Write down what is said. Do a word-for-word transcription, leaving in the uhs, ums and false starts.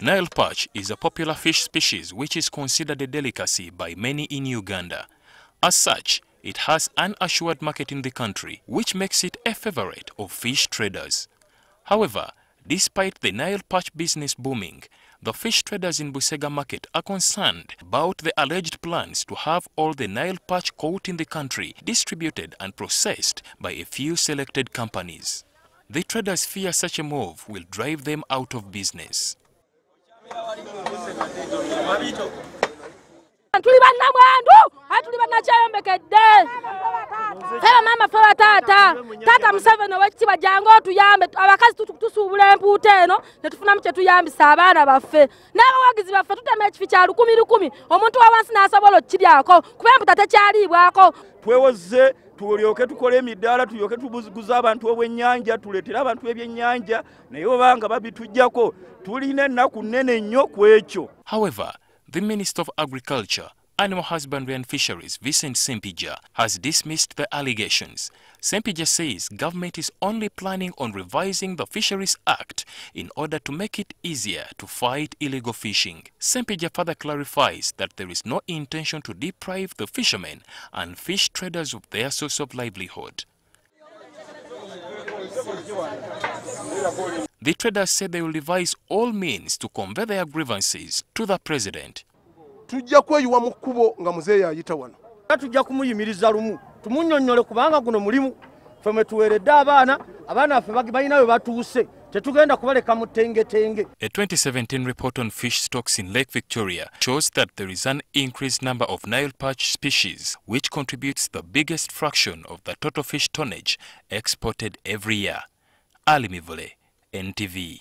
Nile perch is a popular fish species which is considered a delicacy by many in Uganda. As such, it has an assured market in the country, which makes it a favorite of fish traders. However, despite the Nile perch business booming, the fish traders in Busega Market are concerned about the alleged plans to have all the Nile perch caught in the country distributed and processed by a few selected companies. The traders fear such a move will drive them out of business. twewoze tulyoke tukole emidaala tulyoke tubuguza abantu obwennyanja tuleetera abantu ebyennyanja naye obanga babitujjako tulina ennaku nnene nnyo ku ekyo. However, the Minister of Agriculture, Animal Husbandry and Fisheries, Vincent Ssempijja, has dismissed the allegations. Ssempijja says government is only planning on revising the Fisheries Act in order to make it easier to fight illegal fishing. Ssempijja further clarifies that there is no intention to deprive the fishermen and fish traders of their source of livelihood. The traders said they will devise all means to convey their grievances to the president. Tujja kweyiwa mu kkubo nga muzeeya ayita wano. Tujja kumuyimiriza lumu. Tumunyonnyole kubanga guno mulimu. Ffe mwe tuweredde abaana, abaana ffe balina we batuuse. Tetugenda kubaleka mu ttengetenge. A twenty seventeen report on fish stocks in Lake Victoria shows that there is an increased number of Nile perch species, which contributes the biggest fraction of the total fish tonnage exported every year. Ali Mivule, N T V.